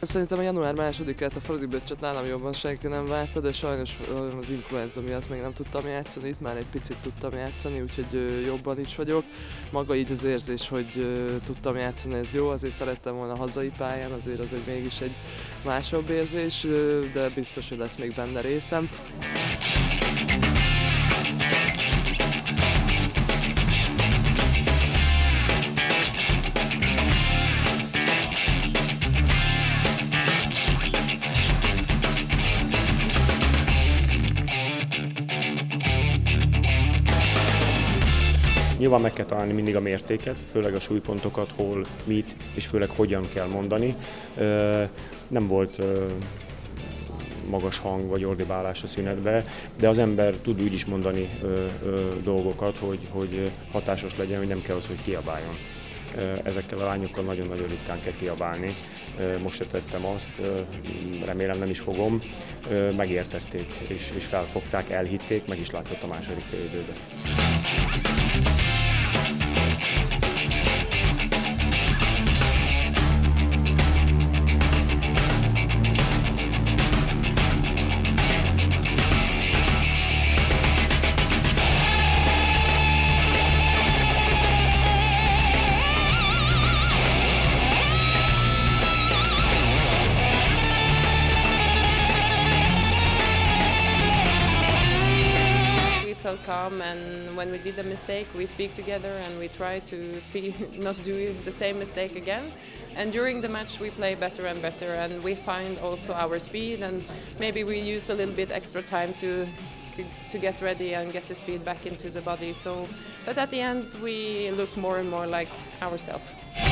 Szerintem a január 2-át a Fradi Becset nálam jobban senki nem várta, de sajnos az influenza miatt még nem tudtam játszani, itt már egy picit tudtam játszani, úgyhogy jobban is vagyok. Maga így az érzés, hogy tudtam játszani, ez jó, azért szerettem volna hazai pályán, azért az egy mégis egy másabb érzés, de biztos, hogy lesz még benne részem. Nyilván meg kell találni mindig a mértéket, főleg a súlypontokat, hol, mit és főleg hogyan kell mondani. Nem volt magas hang vagy ordibálás a szünetben, de az ember tud úgy is mondani dolgokat, hogy hatásos legyen, hogy nem kell az, hogy kiabáljon. Ezekkel a lányokkal nagyon-nagyon ritkán kell kiabálni. Most se tettem azt, remélem nem is fogom. Megértették és felfogták, elhitték, meg is látszott a második félidőben. Calm, and when we did a mistake we speak together and we try to not do the same mistake again, and during the match we play better and better and we find also our speed, and maybe we use a little bit extra time to get ready and get the speed back into the body, so but at the end we look more and more like ourselves.